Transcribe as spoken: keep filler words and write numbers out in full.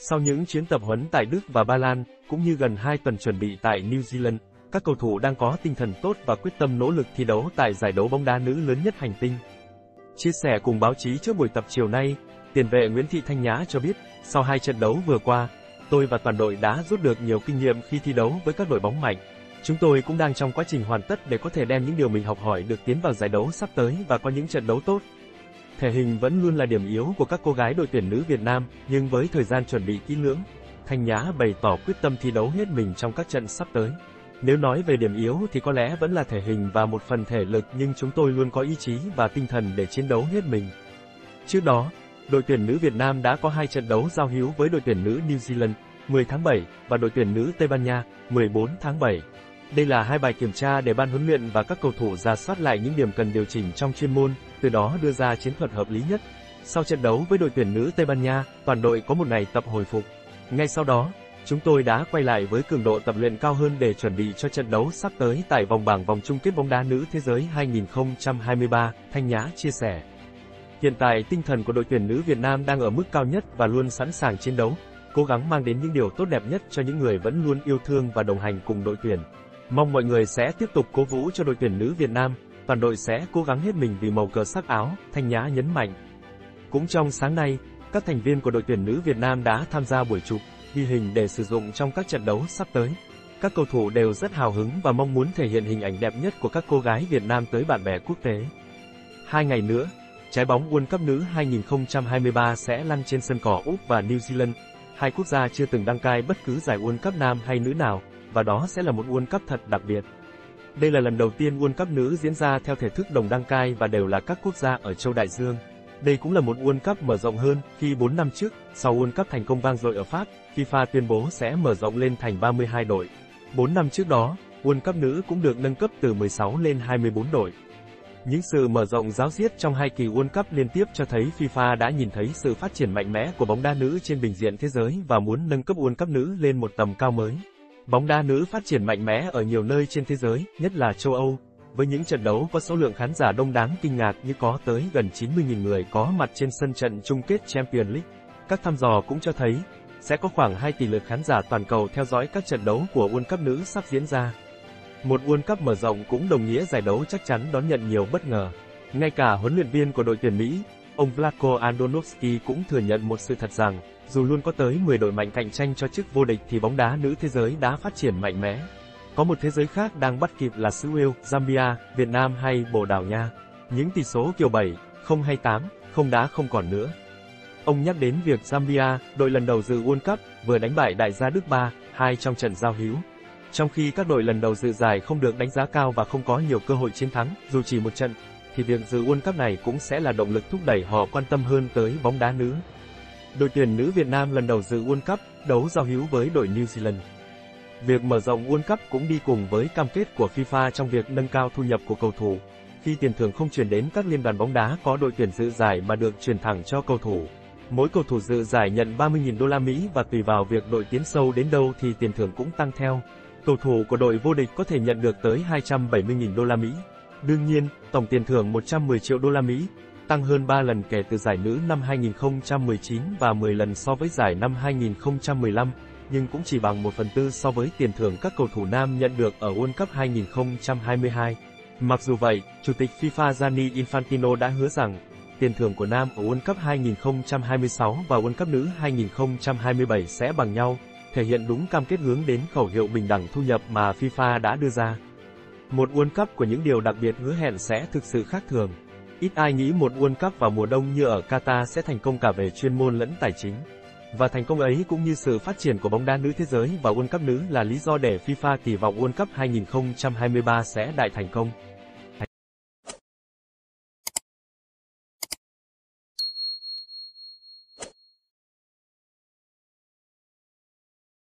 Sau những chuyến tập huấn tại Đức và Ba Lan, cũng như gần hai tuần chuẩn bị tại New Zealand, các cầu thủ đang có tinh thần tốt và quyết tâm nỗ lực thi đấu tại giải đấu bóng đá nữ lớn nhất hành tinh. Chia sẻ cùng báo chí trước buổi tập chiều nay, tiền vệ Nguyễn Thị Thanh Nhã cho biết, sau hai trận đấu vừa qua, tôi và toàn đội đã rút được nhiều kinh nghiệm khi thi đấu với các đội bóng mạnh. Chúng tôi cũng đang trong quá trình hoàn tất để có thể đem những điều mình học hỏi được tiến vào giải đấu sắp tới và có những trận đấu tốt. Thể hình vẫn luôn là điểm yếu của các cô gái đội tuyển nữ Việt Nam, nhưng với thời gian chuẩn bị kỹ lưỡng, Thanh Nhã bày tỏ quyết tâm thi đấu hết mình trong các trận sắp tới. Nếu nói về điểm yếu thì có lẽ vẫn là thể hình và một phần thể lực, nhưng chúng tôi luôn có ý chí và tinh thần để chiến đấu hết mình. Trước đó, đội tuyển nữ Việt Nam đã có hai trận đấu giao hữu với đội tuyển nữ New Zealand mười tháng bảy và đội tuyển nữ Tây Ban Nha mười bốn tháng bảy. Đây là hai bài kiểm tra để ban huấn luyện và các cầu thủ rà soát lại những điểm cần điều chỉnh trong chuyên môn, từ đó đưa ra chiến thuật hợp lý nhất. Sau trận đấu với đội tuyển nữ Tây Ban Nha, toàn đội có một ngày tập hồi phục. Ngay sau đó, chúng tôi đã quay lại với cường độ tập luyện cao hơn để chuẩn bị cho trận đấu sắp tới tại vòng bảng vòng chung kết bóng đá nữ thế giới hai không hai ba, Thanh Nhã chia sẻ. Hiện tại tinh thần của đội tuyển nữ Việt Nam đang ở mức cao nhất và luôn sẵn sàng chiến đấu, cố gắng mang đến những điều tốt đẹp nhất cho những người vẫn luôn yêu thương và đồng hành cùng đội tuyển. Mong mọi người sẽ tiếp tục cổ vũ cho đội tuyển nữ Việt Nam, toàn đội sẽ cố gắng hết mình vì màu cờ sắc áo, Thanh Nhã nhấn mạnh. Cũng trong sáng nay, các thành viên của đội tuyển nữ Việt Nam đã tham gia buổi chụp, ghi hình để sử dụng trong các trận đấu sắp tới. Các cầu thủ đều rất hào hứng và mong muốn thể hiện hình ảnh đẹp nhất của các cô gái Việt Nam tới bạn bè quốc tế. Hai ngày nữa, trái bóng World Cup nữ hai không hai ba sẽ lăn trên sân cỏ Úc và New Zealand, hai quốc gia chưa từng đăng cai bất cứ giải World Cup nam hay nữ nào, và đó sẽ là một World Cup thật đặc biệt. Đây là lần đầu tiên World Cup nữ diễn ra theo thể thức đồng đăng cai và đều là các quốc gia ở châu Đại Dương. Đây cũng là một World Cup mở rộng hơn, khi bốn năm trước, sau World Cup thành công vang dội ở Pháp, FIFA tuyên bố sẽ mở rộng lên thành ba mươi hai đội. bốn năm trước đó, World Cup nữ cũng được nâng cấp từ mười sáu lên hai mươi bốn đội. Những sự mở rộng ráo riết trong hai kỳ World Cup liên tiếp cho thấy FIFA đã nhìn thấy sự phát triển mạnh mẽ của bóng đá nữ trên bình diện thế giới và muốn nâng cấp World Cup nữ lên một tầm cao mới. Bóng đá nữ phát triển mạnh mẽ ở nhiều nơi trên thế giới, nhất là châu Âu, với những trận đấu có số lượng khán giả đông đáng kinh ngạc như có tới gần chín mươi nghìn người có mặt trên sân trận chung kết Champions League. Các thăm dò cũng cho thấy, sẽ có khoảng hai tỷ lượt khán giả toàn cầu theo dõi các trận đấu của World Cup nữ sắp diễn ra. Một World Cup mở rộng cũng đồng nghĩa giải đấu chắc chắn đón nhận nhiều bất ngờ. Ngay cả huấn luyện viên của đội tuyển Mỹ, ông Vlado Andonovski cũng thừa nhận một sự thật rằng, dù luôn có tới mười đội mạnh cạnh tranh cho chức vô địch thì bóng đá nữ thế giới đã phát triển mạnh mẽ. Có một thế giới khác đang bắt kịp là xứ Wales, Zambia, Việt Nam hay Bồ Đào Nha. Những tỷ số kiểu bảy không hay tám không đã không còn nữa. Ông nhắc đến việc Zambia, đội lần đầu dự World Cup, vừa đánh bại đại gia Đức ba hai trong trận giao hữu. Trong khi các đội lần đầu dự giải không được đánh giá cao và không có nhiều cơ hội chiến thắng, dù chỉ một trận, thì việc dự World Cup này cũng sẽ là động lực thúc đẩy họ quan tâm hơn tới bóng đá nữ. Đội tuyển nữ Việt Nam lần đầu dự World Cup, đấu giao hữu với đội New Zealand. Việc mở rộng World Cup cũng đi cùng với cam kết của FIFA trong việc nâng cao thu nhập của cầu thủ, khi tiền thưởng không chuyển đến các liên đoàn bóng đá có đội tuyển dự giải mà được chuyển thẳng cho cầu thủ. Mỗi cầu thủ dự giải nhận ba mươi nghìn đô la Mỹ và tùy vào việc đội tiến sâu đến đâu thì tiền thưởng cũng tăng theo. Cầu thủ của đội vô địch có thể nhận được tới hai trăm bảy mươi nghìn đô la Mỹ. Đương nhiên, tổng tiền thưởng một trăm mười triệu đô la Mỹ, tăng hơn ba lần kể từ giải nữ năm hai nghìn không trăm mười chín và mười lần so với giải năm hai nghìn không trăm mười lăm, nhưng cũng chỉ bằng một phần tư so với tiền thưởng các cầu thủ nam nhận được ở World Cup hai nghìn không trăm hai mươi hai. Mặc dù vậy, Chủ tịch FIFA Gianni Infantino đã hứa rằng, tiền thưởng của nam ở World Cup hai nghìn không trăm hai mươi sáu và World Cup nữ hai nghìn không trăm hai mươi bảy sẽ bằng nhau, thể hiện đúng cam kết hướng đến khẩu hiệu bình đẳng thu nhập mà FIFA đã đưa ra. Một World Cup của những điều đặc biệt hứa hẹn sẽ thực sự khác thường. Ít ai nghĩ một World Cup vào mùa đông như ở Qatar sẽ thành công cả về chuyên môn lẫn tài chính. Và thành công ấy cũng như sự phát triển của bóng đá nữ thế giới và World Cup nữ là lý do để FIFA kỳ vọng World Cup hai nghìn không trăm hai mươi ba sẽ đại thành công.